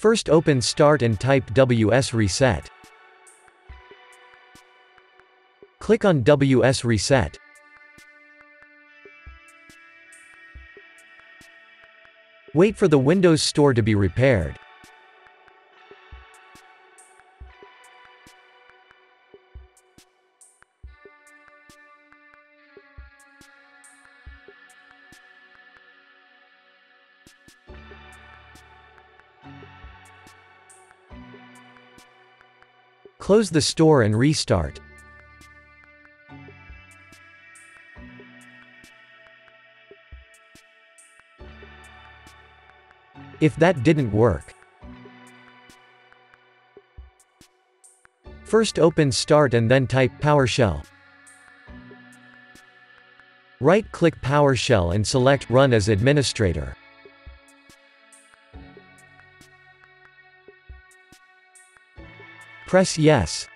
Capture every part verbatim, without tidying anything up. First open Start and type W S Reset. Click on W S Reset. Wait for the Windows Store to be repaired. Close the store and restart. If that didn't work, first open Start and then type PowerShell. Right-click PowerShell and select Run as Administrator. Press Yes.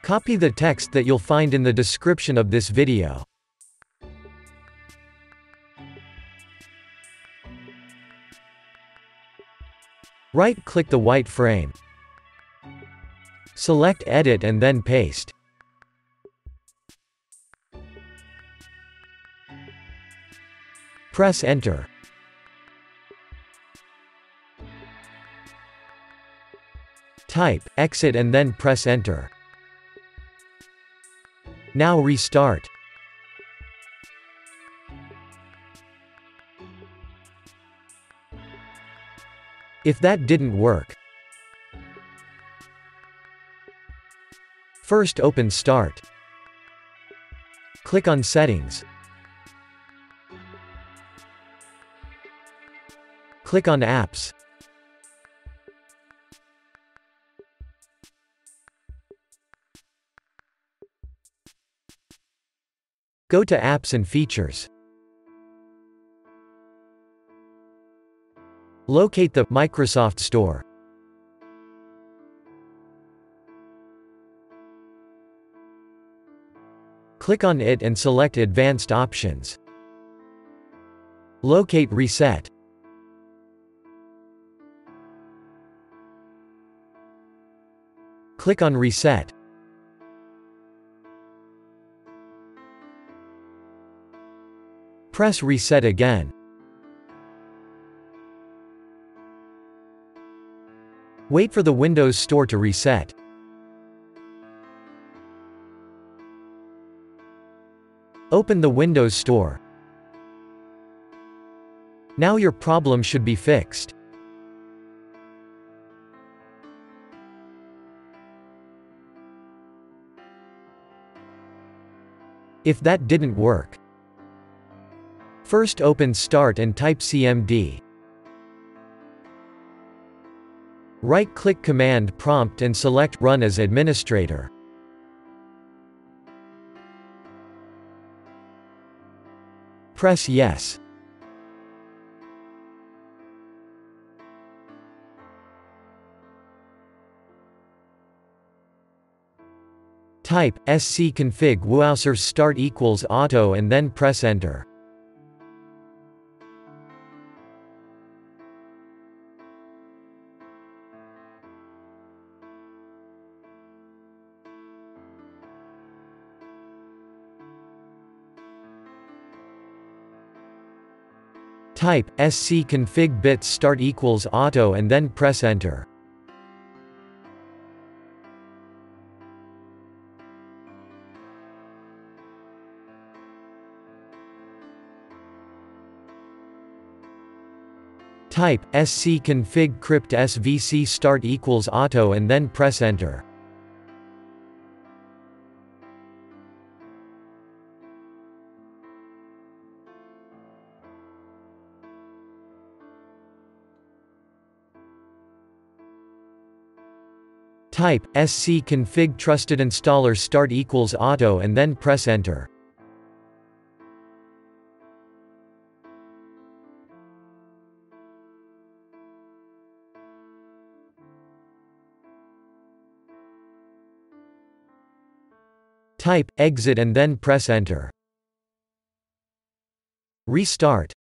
Copy the text that you'll find in the description of this video. Right-click the white frame. Select Edit and then Paste. Press Enter. Type Exit and then press Enter. Now restart. If that didn't work, first open Start. Click on Settings. Click on Apps. Go to Apps and Features. Locate the Microsoft Store. Click on it and select Advanced Options. Locate Reset. Click on Reset. Press Reset again. Wait for the Windows Store to reset. Open the Windows Store. Now your problem should be fixed. If that didn't work, first open Start and type C M D. Right-click Command Prompt and select Run as Administrator. Press Yes. Type sc-config wuauserv start equals auto and then press Enter. Type sc-config bits start equals auto and then press Enter. Type sc-config cryptsvc start equals auto and then press Enter. Type sc-config trustedinstaller start equals auto and then press Enter. Type exit and then press Enter. Restart.